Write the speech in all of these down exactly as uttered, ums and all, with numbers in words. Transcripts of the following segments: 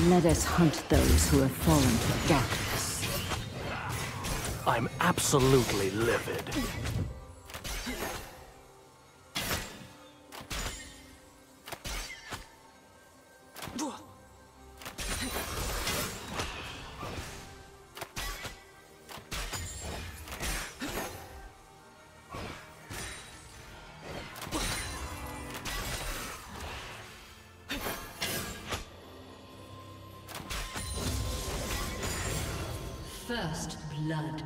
Let us hunt those who have fallen to darkness. I'm absolutely livid. First blood.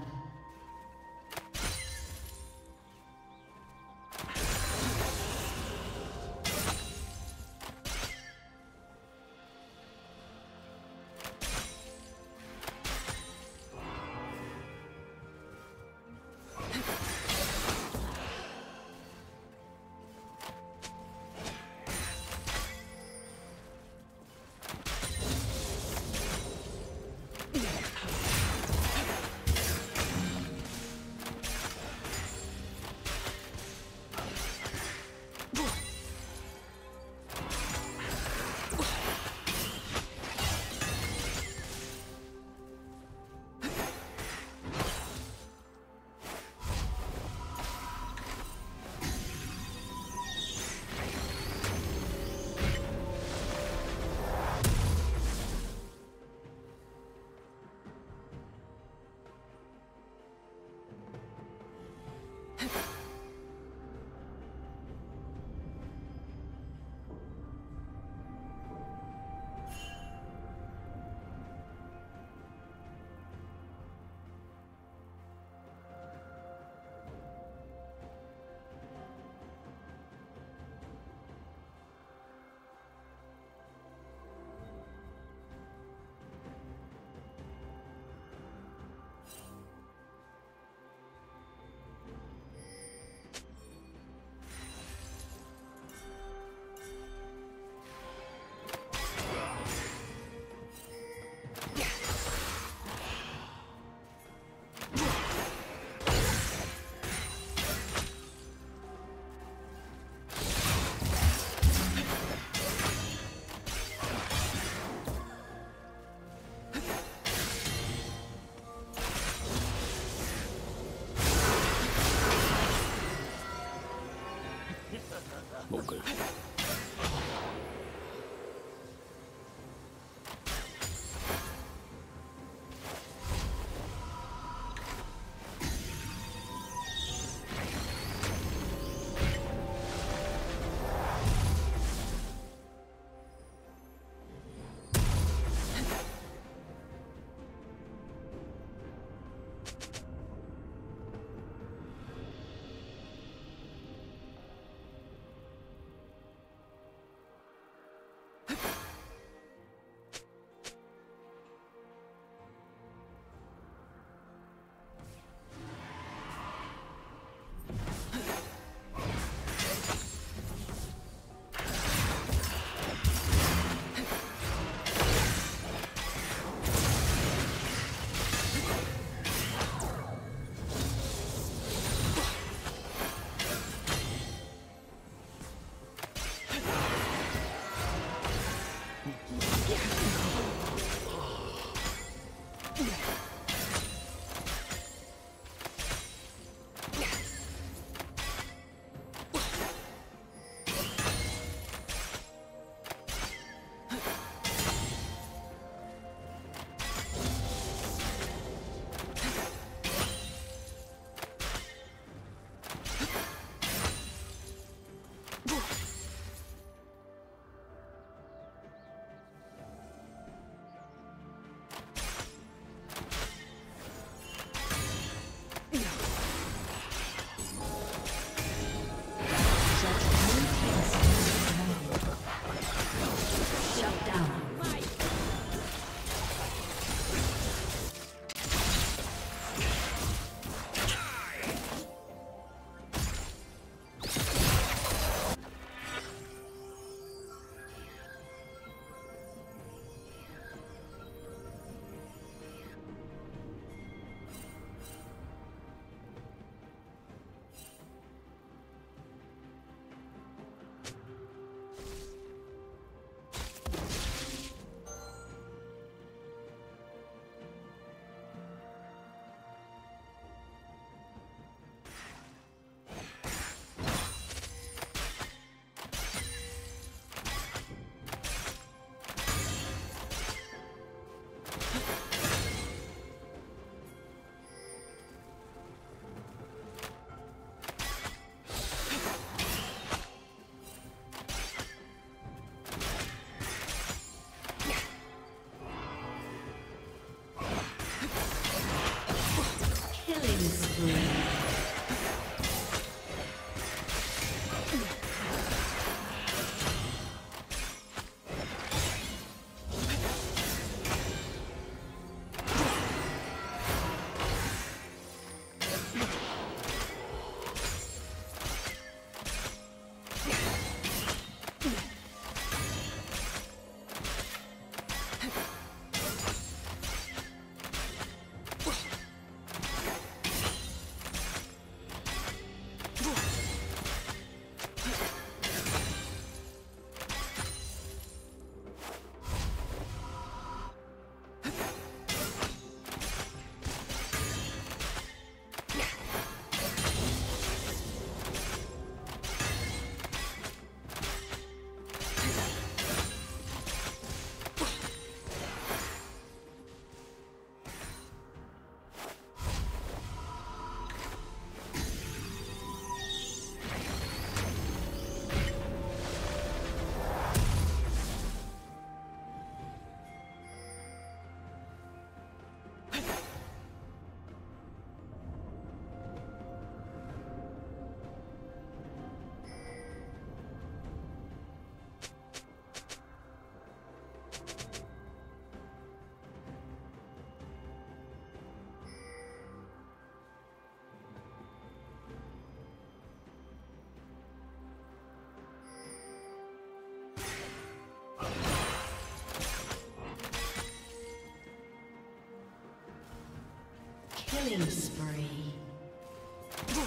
Killing spree.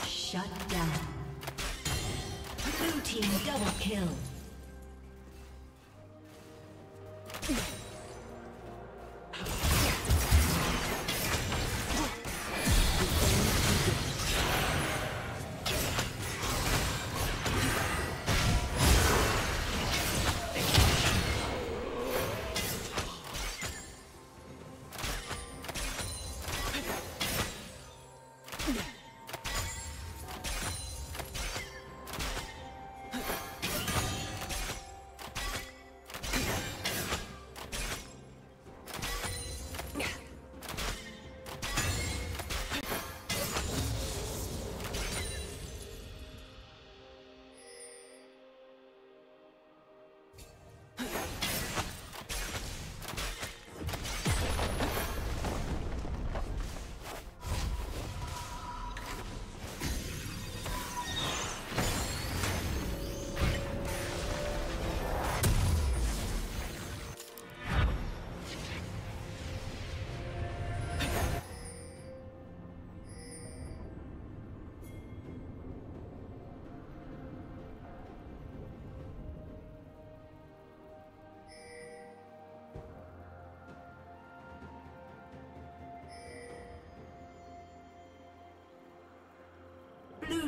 Shut down. Blue team double kill. Blue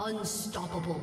Unstoppable.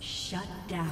Shut down.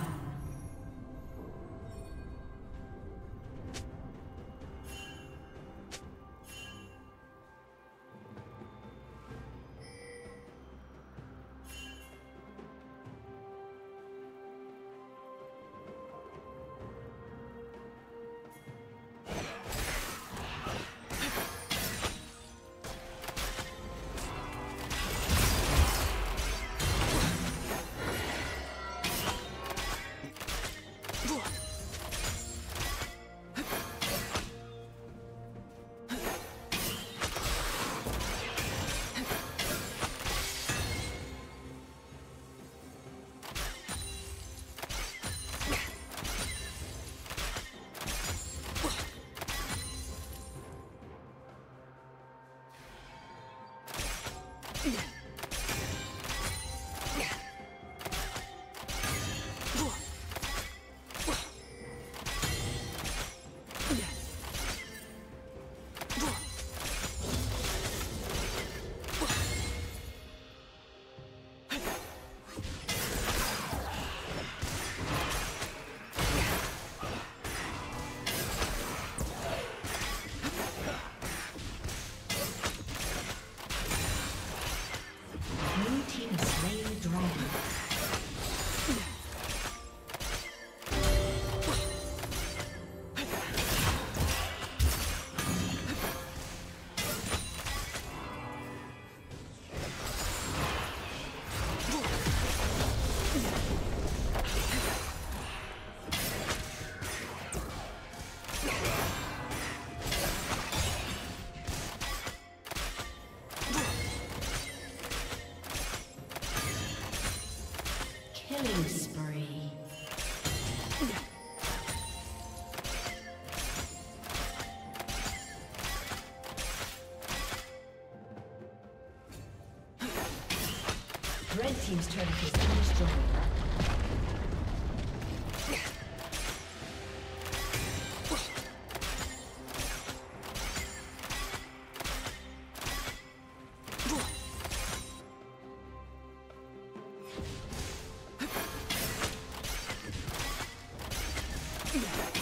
Red team's turret is destroyed. Yeah.